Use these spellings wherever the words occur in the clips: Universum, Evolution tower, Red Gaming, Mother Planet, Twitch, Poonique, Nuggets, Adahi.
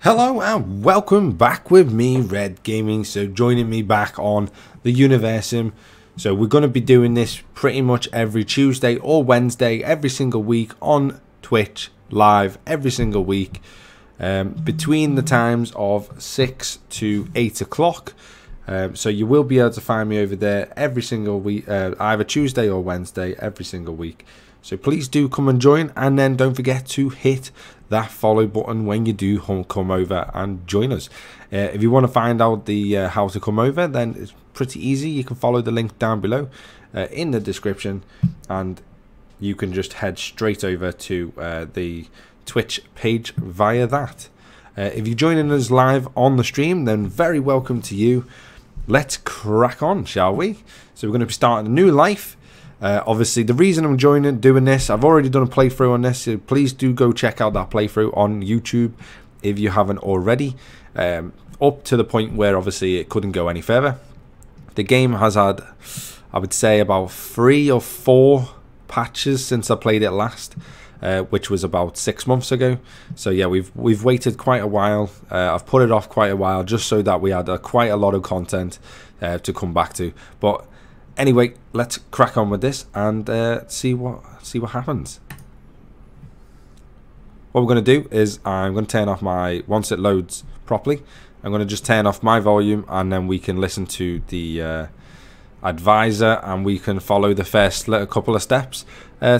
Hello and welcome back with me, Red Gaming. So joining me back on the Universum. So we're going to be doing this pretty much every Tuesday or Wednesday, every single week on Twitch live every single week between the times of 6 to 8 o'clock. So you will be able to find me over there every single week, either Tuesday or Wednesday, every single week. So please do come and join, and then don't forget to hit that follow button when you do come over and join us. If you want to find out the how to come over, then it's pretty easy. You can follow the link down below in the description, and you can just head straight over to the Twitch page via that. If you're joining us live on the stream, then very welcome to you. Let's crack on, shall we? So we're going to be starting a new life. Obviously, the reason I'm doing this, I've already done a playthrough on this, so please do go check out that playthrough on YouTube if you haven't already, up to the point where obviously it couldn't go any further. The game has had, I would say, about 3 or 4 patches since I played it last, which was about 6 months ago. So yeah, we've waited quite a while. I've put it off quite a while just so that we had quite a lot of content to come back to. But anyway, let's crack on with this and see what happens. What we're going to do is I'm going to turn off my, once it loads properly, I'm going to just turn off my volume, and then we can listen to the advisor, and we can follow the first little couple of steps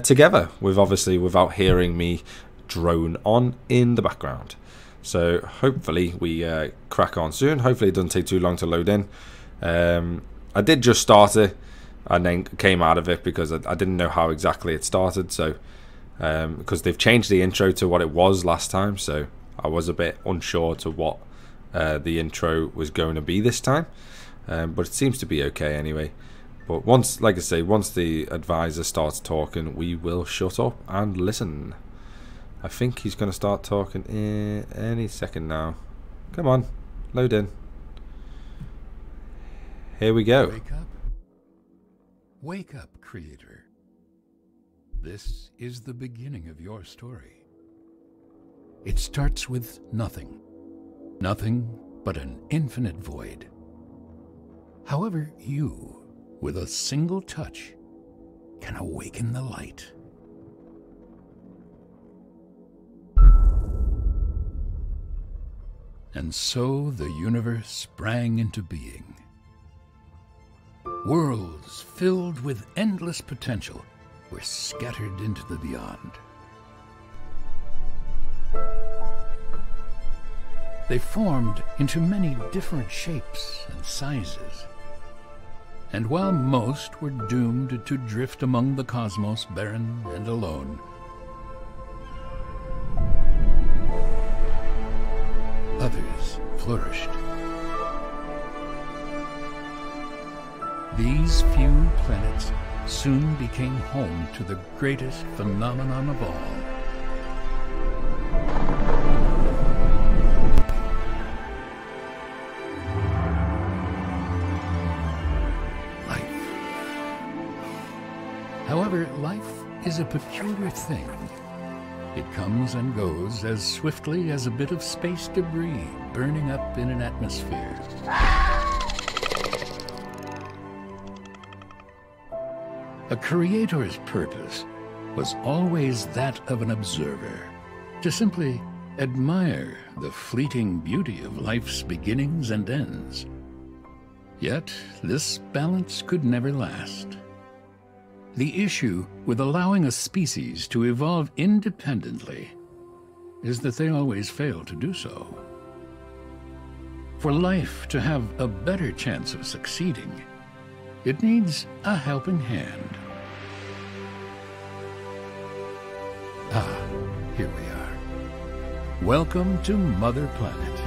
together, with obviously without hearing me drone on in the background. So hopefully we crack on soon. Hopefully it doesn't take too long to load in. I did just start it and then came out of it because I didn't know how exactly it started. So because they've changed the intro to what it was last time, so I was a bit unsure to what the intro was going to be this time, but it seems to be okay anyway. But once, like I say, once the advisor starts talking, we will shut up and listen. I think he's going to start talking any second now. Come on, load in. Here we go. Wake up, Creator. This is the beginning of your story. It starts with nothing. Nothing but an infinite void. However, you, with a single touch, can awaken the light. And so the universe sprang into being. Worlds filled with endless potential were scattered into the beyond. They formed into many different shapes and sizes. And while most were doomed to drift among the cosmos, barren and alone, others flourished. These few planets soon became home to the greatest phenomenon of all. Life. However, life is a peculiar thing. It comes and goes as swiftly as a bit of space debris burning up in an atmosphere. A creator's purpose was always that of an observer, to simply admire the fleeting beauty of life's beginnings and ends. Yet, this balance could never last. The issue with allowing a species to evolve independently is that they always fail to do so. For life to have a better chance of succeeding, it needs a helping hand. Ah, here we are. Welcome to Mother Planet.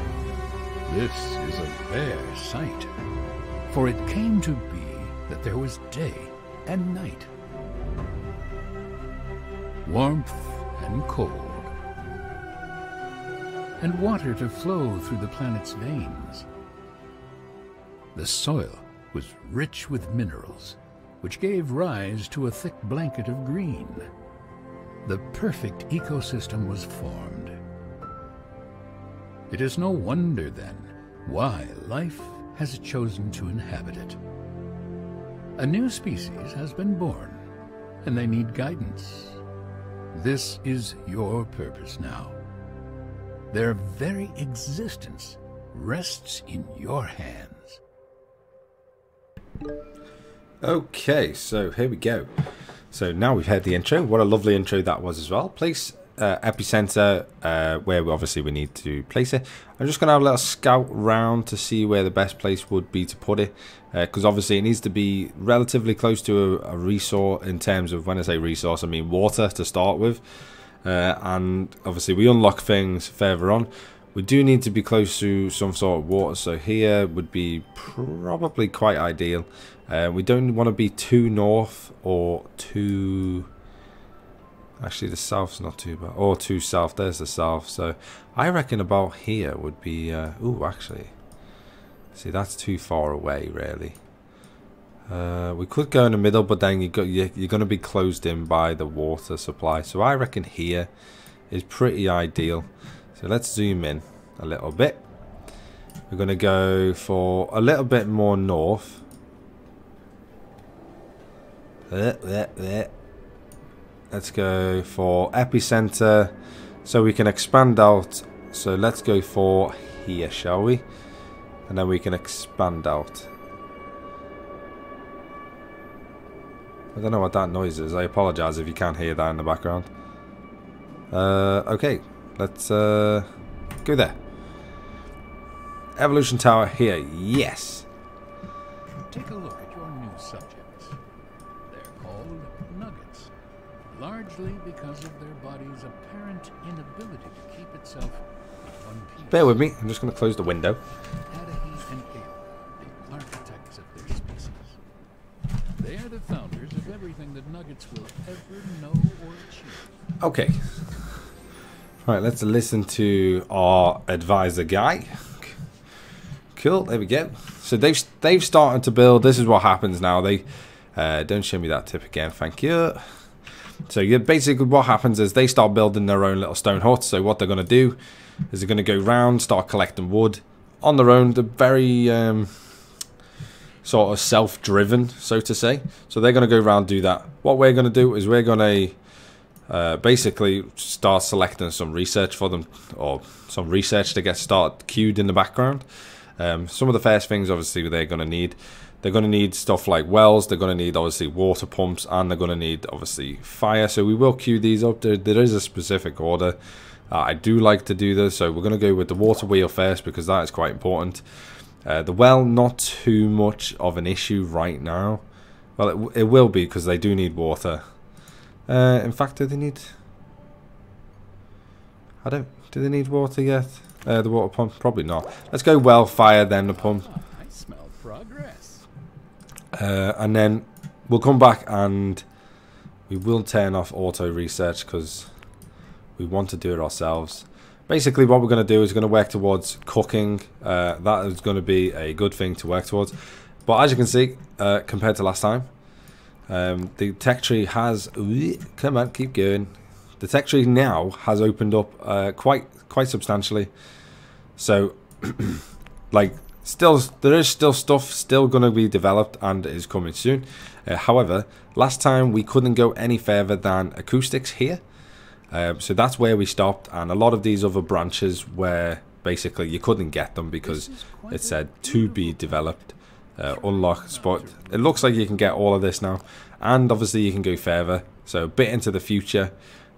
This is a rare sight, for it came to be that there was day and night, warmth and cold, and water to flow through the planet's veins. The soil was rich with minerals, which gave rise to a thick blanket of green. The perfect ecosystem was formed. It is no wonder, then, why life has chosen to inhabit it. A new species has been born, and they need guidance. This is your purpose now. Their very existence rests in your hands. Okay, so here we go. So now we've heard the intro. What a lovely intro that was as well. Place epicenter where obviously we need to place it. I'm just going to have a little scout round to see where the best place would be to put it, because obviously it needs to be relatively close to a resource. In terms of when I say resource, I mean water to start with, and obviously we unlock things further on. We do need to be close to some sort of water, so here would be probably quite ideal. We don't want to be too north or too... Actually, the south's not too bad. Or too south. There's the south. So I reckon about here would be... ooh, actually. See, that's too far away, really. We could go in the middle, but then you're going to be closed in by the water supply. So I reckon here is pretty ideal. So let's zoom in a little bit. We're going to go for a little bit more north. Let's go for epicenter so we can expand out. So let's go for here, shall we? And then we can expand out. I don't know what that noise is. I apologize if you can't hear that in the background. Okay. Let's go there. Evolution tower here, yes. Take a look at your new subjects. They're called Nuggets, largely because of their body's apparent inability to keep itself in one piece. Bear with me, I'm just going to close the window. Adahi and Ale, the architects of their species. They are the founders of everything that Nuggets will ever know or achieve. Okay. Right, let's listen to our advisor guy. Cool, there we go. So they've started to build. This is what happens now. They don't show me that tip again, thank you. So you're basically, what happens is they start building their own little stone huts. So what they're going to do is they're going to go round, start collecting wood on their own. They're very sort of self-driven, so to say. So they're going to go round, do that. What we're going to do is we're going to basically start selecting some research for them, or some research to get started queued in the background. Some of the first things obviously they're going to need, stuff like wells, they're going to need obviously water pumps, and they're going to need obviously fire. So we will queue these up. There is a specific order. I do like to do this, so we're going to go with the water wheel first because that is quite important. The well, not too much of an issue right now. Well, it will be because they do need water. In fact, do they need water yet? The water pump? Probably not. Let's go well, fire, then the pump. I smell progress. And then we'll come back and we will turn off auto research because we want to do it ourselves. Basically, what we're going to do is going to work towards cooking. That is going to be a good thing to work towards. But as you can see, compared to last time, the tech tree has the tech tree now has opened up quite substantially. So like, there is still stuff still going to be developed and is coming soon. However, last time we couldn't go any further than acoustics here, so that's where we stopped. And a lot of these other branches where basically you couldn't get them because it said to be developed. Unlock spot. It looks like you can get all of this now, and obviously you can go further, so a bit into the future.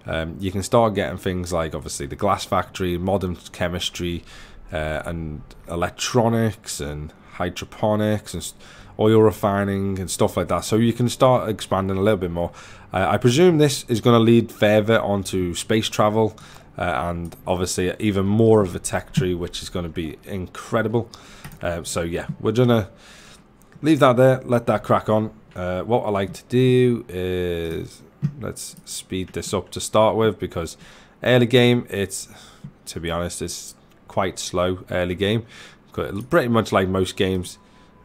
You can start getting things like obviously the glass factory, modern chemistry, and electronics and hydroponics and oil refining and stuff like that. So you can start expanding a little bit more. I presume this is going to lead further onto space travel, and obviously even more of a tech tree, which is going to be incredible. So yeah, we're gonna leave that there, let that crack on. What I like to do is, let's speed this up to start with, because early game, to be honest, it's quite slow early game. Pretty much like most games,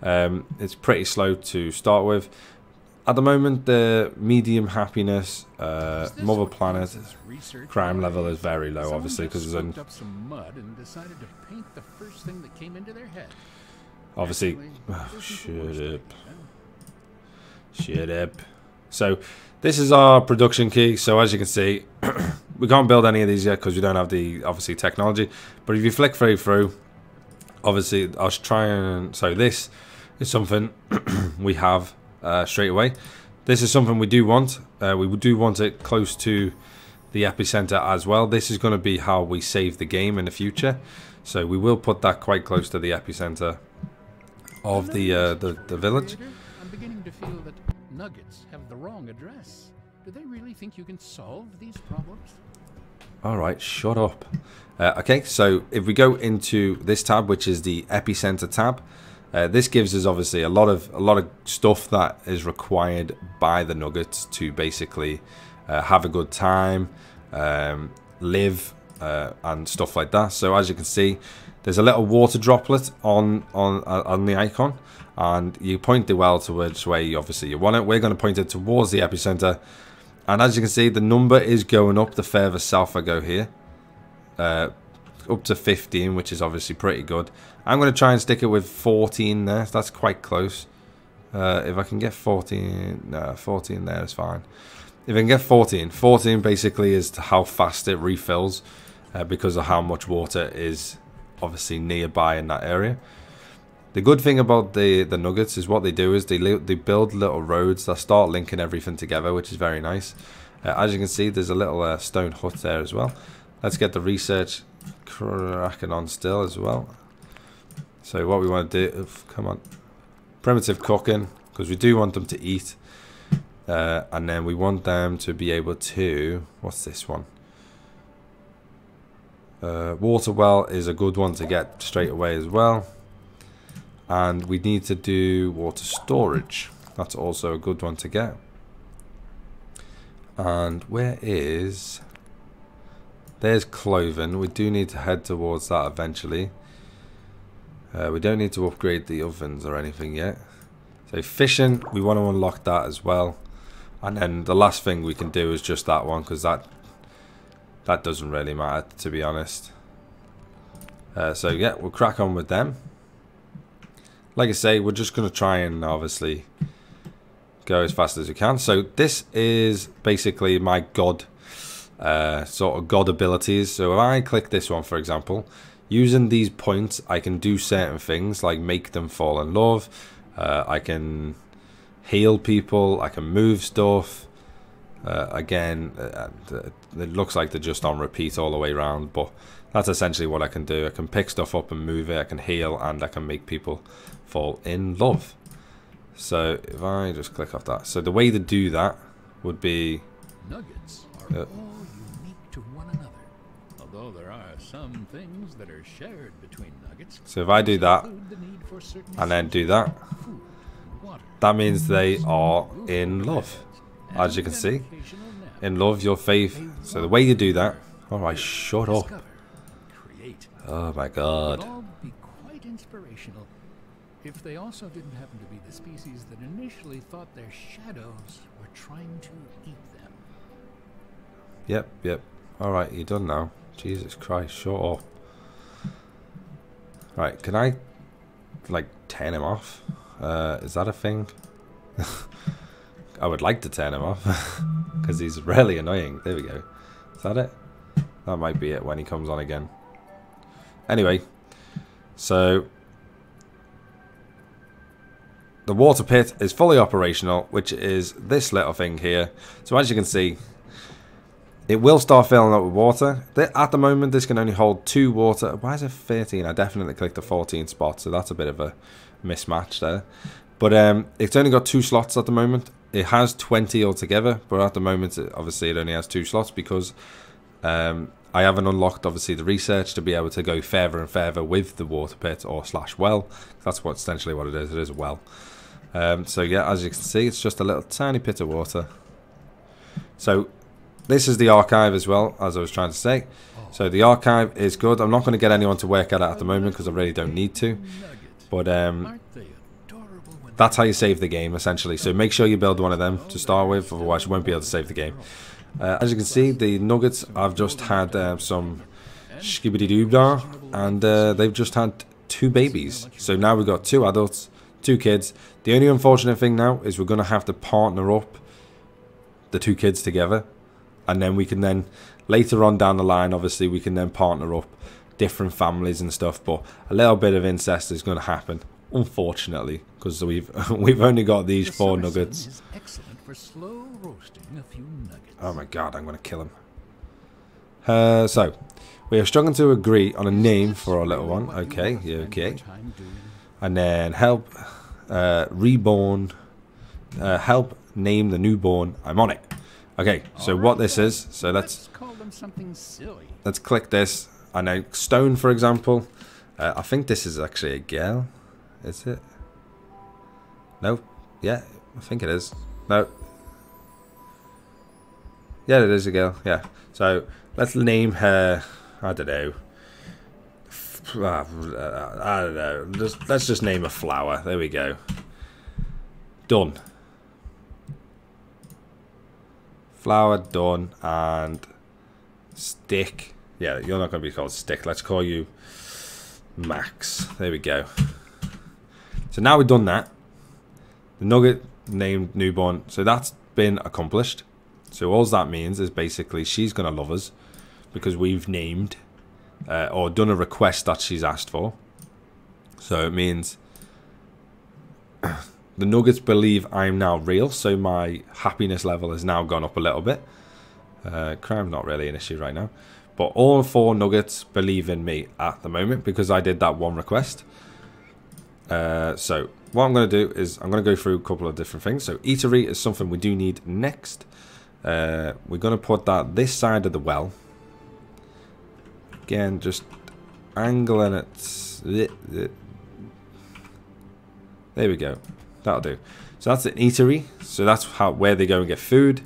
it's pretty slow to start with. At the moment, the medium happiness, Mother Planet, crime level is very low, obviously, because there's only... Obviously... Oh, shut up. So, this is our production key. So, as you can see, we can't build any of these yet because we don't have the, obviously, technology. But if you flick through, obviously, I was trying... So, this is something we have... straight away. This is something we do want. We do want it close to the epicenter as well. This is going to be how we save the game in the future. So we will put that quite close to the epicenter of the village. I'm beginning to feel that Nuggets have the wrong address. Do they really think you can solve these problems? All right, shut up. Okay, so if we go into this tab, which is the epicenter tab, this gives us obviously a lot of stuff that is required by the Nuggets to basically have a good time, live, and stuff like that. So as you can see, there's a little water droplet on the icon, and you point the well to which way obviously you want it. We're going to point it towards the epicenter, and as you can see, the number is going up the further south I go here. Up to 15, which is obviously pretty good. I'm going to try and stick it with 14 there. That's quite close. If I can get 14... No, 14 there is fine. If I can get 14. 14 basically is how fast it refills because of how much water is obviously nearby in that area. The good thing about the Nuggets is what they do is they build little roads that start linking everything together, which is very nice. As you can see, there's a little stone hut there as well. Let's get the research... cracking on still as well. So what we want to do, come on, primitive cooking, because we do want them to eat, and then we want them to be able to, what's this one, water well is a good one to get straight away as well, and we need to do water storage. That's also a good one to get. And where is, there's clothing. We do need to head towards that eventually. We don't need to upgrade the ovens or anything yet. So fishing, we want to unlock that as well. And then the last thing we can do is just that one, because that doesn't really matter, to be honest. So yeah, we'll crack on with them. Like I say, we're just going to try and obviously go as fast as we can. So this is basically my god. Sort of god abilities. So if I click this one, for example, using these points, I can do certain things like make them fall in love. I can heal people. I can move stuff. Again, it looks like they're just on repeat all the way around, but that's essentially what I can do. I can pick stuff up and move it. I can heal, and I can make people fall in love. So if I just click off that, so the way to do that would be Nuggets. All unique to one another, although there are some things that are shared between Nuggets. So if I do that and then do that, that means they are in love, as you can see. In love, your faith. So the way you do that, all right, shut up. Oh my god. It would all be quite inspirational if they also didn't happen to be the species that initially thought their shadows were trying to eat them. Yep, yep. Alright, you're done now. Jesus Christ, shut up. Right, can I, like, turn him off? Is that a thing? I would like to turn him off, because he's really annoying. There we go. Is that it? That might be it when he comes on again. Anyway, so... the water pit is fully operational, which is this little thing here. So as you can see... it will start filling up with water. At the moment, this can only hold 2 water. Why is it 13? I definitely clicked the 14 spot, so that's a bit of a mismatch there. But it's only got 2 slots at the moment. It has 20 altogether, but at the moment, obviously, it only has 2 slots because I haven't unlocked, obviously, the research to be able to go further and further with the water pit or slash well. That's what essentially what it is. It is a well. So, yeah, as you can see, it's just a little tiny bit of water. So... this is the archive as well, as I was trying to say. So the archive is good. I'm not going to get anyone to work at it at the moment because I really don't need to. But That's how you save the game, essentially. So make sure you build one of them to start with, otherwise you won't be able to save the game. As you can see, the Nuggets have just had some skibidi-doob-dah, and they've just had 2 babies. So now we've got 2 adults, 2 kids. The only unfortunate thing now is we're going to have to partner up the 2 kids together, and then we can then, later on down the line, obviously, we can then partner up different families and stuff, but a little bit of incest is going to happen, unfortunately, because we've only got these 4 nuggets. For slow roasting a few nuggets. Oh my god, I'm going to kill him. So, we are struggling to agree on a name for our little one. Okay, yeah, okay. And then help reborn, help name the newborn. I'm on it. Okay, so what this is, so let's call them something silly. Let's click this. I know, Stone, for example. I think this is actually a girl. Is it? No. Yeah, I think it is. No. Yeah, it is a girl. Yeah. So let's name her. I don't know. I don't know. Let's just name a flower. There we go. Done. Flower done and stick. Yeah, you're not going to be called Stick. Let's call you Max. There we go. So now we've done that. The Nugget named newborn. So that's been accomplished. So all that means is basically she's going to love us because we've named or done a request that she's asked for. So it means the Nuggets believe I'm now real. So my happiness level has now gone up a little bit. Crime's not really an issue right now. But all 4 nuggets believe in me at the moment because I did that one request. So what I'm going to do is I'm going to go through a couple of different things. So eatery is something we do need next. We're going to put that this side of the well. Again, just angling it. There we go. That'll do. So that's an eatery. So that's where they go and get food.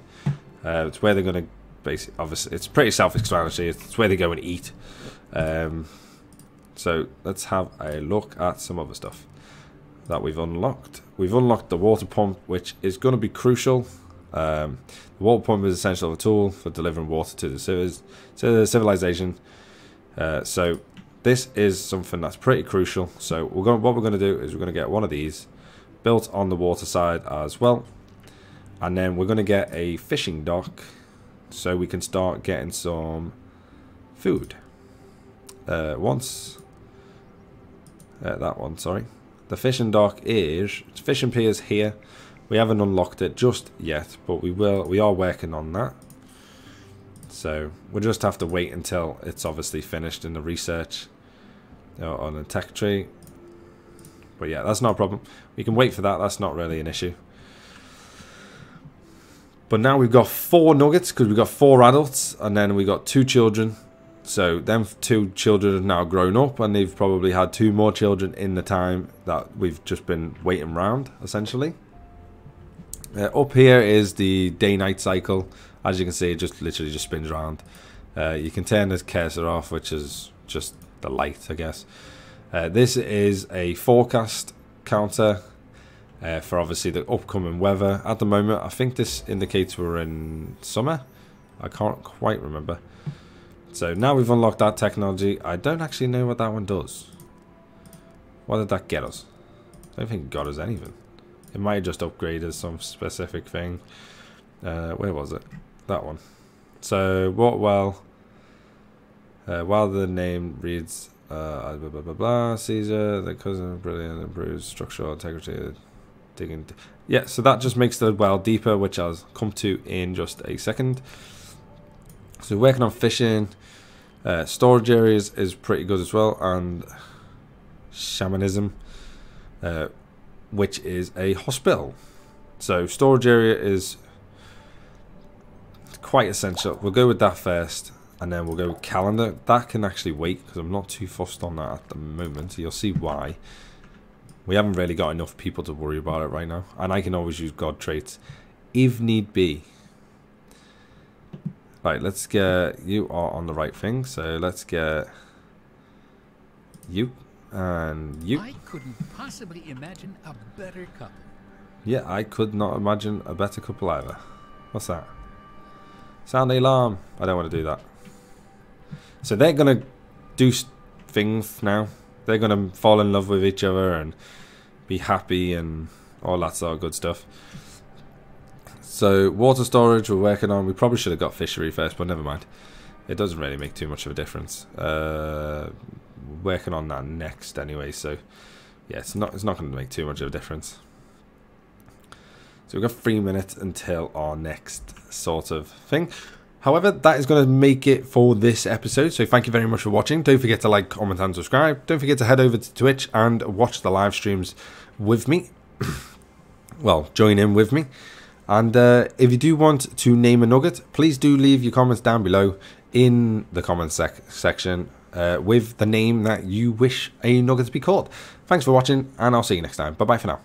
It's where they're going to... Basically, obviously, it's pretty self-explanatory. It's where they go and eat. So let's have a look at some other stuff that we've unlocked. We've unlocked the water pump, which is going to be crucial. The water pump is essential tool for delivering water to the civilization. So this is something that's pretty crucial. So what we're going to do is we're going to get one of these built on the water side as well, and then we're going to get a fishing dock. So we can start getting some food. The fishing dock is fishing piers here. We haven't unlocked it just yet, but we will. We are working on that. So we'll just have to wait until it's obviously finished in the research on the tech tree. But yeah, that's not a problem. We can wait for that. That's not really an issue. But now we've got 4 nuggets because we've got 4 adults and then we got 2 children. So them 2 children have now grown up and they've probably had 2 more children in the time that we've just been waiting around, essentially. Up here is the day-night cycle. As you can see, it just literally just spins around. You can turn this cursor off, which is just the light, I guess. This is a forecast counter. For obviously the upcoming weather. At the moment, I think this indicates we're in summer. I can't quite remember. So now we've unlocked that technology. I don't actually know what that one does. What did that get us? I don't think it got us anything. It might have just upgraded some specific thing. Where was it? That one. So what while the name reads blah blah blah blah, Caesar, the cousin of brilliant improves structural integrity. Yeah, so that just makes the well deeper, which I'll come to in just a second. So working on fishing, storage areas is pretty good as well, and shamanism, which is a hospital. So storage area is quite essential. We'll go with that first, and then we'll go with calendar. That can actually wait because I'm not too fussed on that at the moment. You'll see why. We haven't really got enough people to worry about it right now. And I can always use God traits if need be. Right, let's get... You are on the right thing. So let's get you. And you. I couldn't possibly imagine a better couple. Yeah, I could not imagine a better couple either. What's that? Sound the alarm. I don't want to do that. So they're going to do things now. They're going to fall in love with each other and be happy and all that sort of good stuff. So water storage we're working on. We probably should have got fishery first, but never mind. It doesn't really make too much of a difference. Working on that next anyway, so yeah, it's not going to make too much of a difference. So we've got 3 minutes until our next sort of thing. However, that is going to make it for this episode. So thank you very much for watching. Don't forget to like, comment, and subscribe. Don't forget to head over to Twitch and watch the live streams with me. Well, join in with me. And if you do want to name a nugget, please do leave your comments down below in the comments section with the name that you wish a nugget to be called. Thanks for watching, and I'll see you next time. Bye-bye for now.